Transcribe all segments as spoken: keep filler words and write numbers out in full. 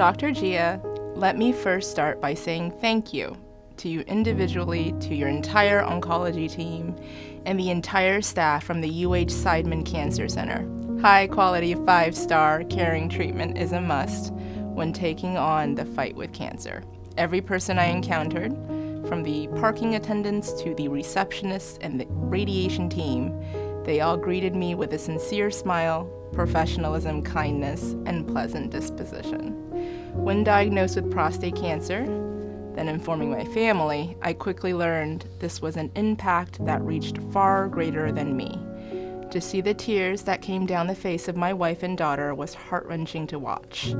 Doctor Jia, let me first start by saying thank you to you individually, to your entire oncology team, and the entire staff from the U H Seidman Cancer Center. High-quality, five-star, caring treatment is a must when taking on the fight with cancer. Every person I encountered, from the parking attendants to the receptionists and the radiation team, they all greeted me with a sincere smile, professionalism, kindness, and pleasant disposition. When diagnosed with prostate cancer, then informing my family, I quickly learned this was an impact that reached far greater than me. To see the tears that came down the face of my wife and daughter was heart-wrenching to watch.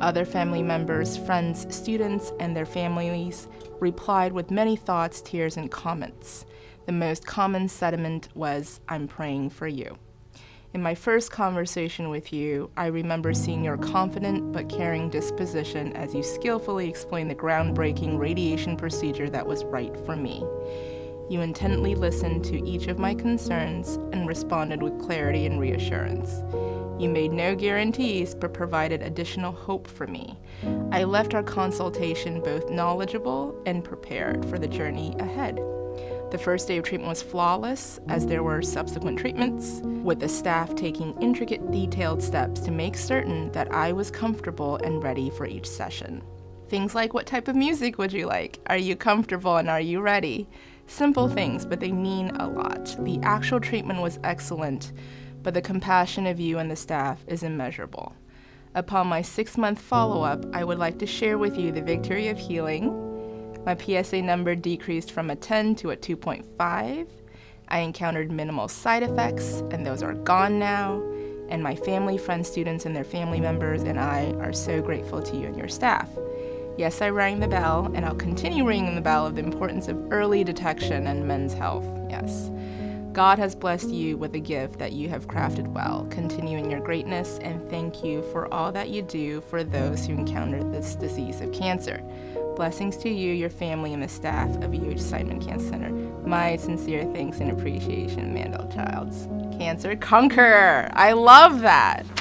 Other family members, friends, students, and their families replied with many thoughts, tears, and comments. The most common sentiment was, "I'm praying for you." In my first conversation with you, I remember seeing your confident but caring disposition as you skillfully explained the groundbreaking radiation procedure that was right for me. You intently listened to each of my concerns and responded with clarity and reassurance. You made no guarantees, but provided additional hope for me. I left our consultation both knowledgeable and prepared for the journey ahead. The first day of treatment was flawless, as there were subsequent treatments, with the staff taking intricate, detailed steps to make certain that I was comfortable and ready for each session. Things like, what type of music would you like? Are you comfortable and are you ready? Simple things, but they mean a lot. The actual treatment was excellent, but the compassion of you and the staff is immeasurable. Upon my six-month follow-up, I would like to share with you the victory of healing. My P S A number decreased from a ten to a two point five. I encountered minimal side effects, and those are gone now. And my family, friends, students, and their family members and I are so grateful to you and your staff. Yes, I rang the bell, and I'll continue ringing the bell of the importance of early detection and men's health, yes. God has blessed you with a gift that you have crafted well. Continue in your greatness, and thank you for all that you do for those who encounter this disease of cancer. Blessings to you, your family, and the staff of U H Seidman Cancer Center. My sincere thanks and appreciation, Mandel Childs. Cancer Conqueror! I love that!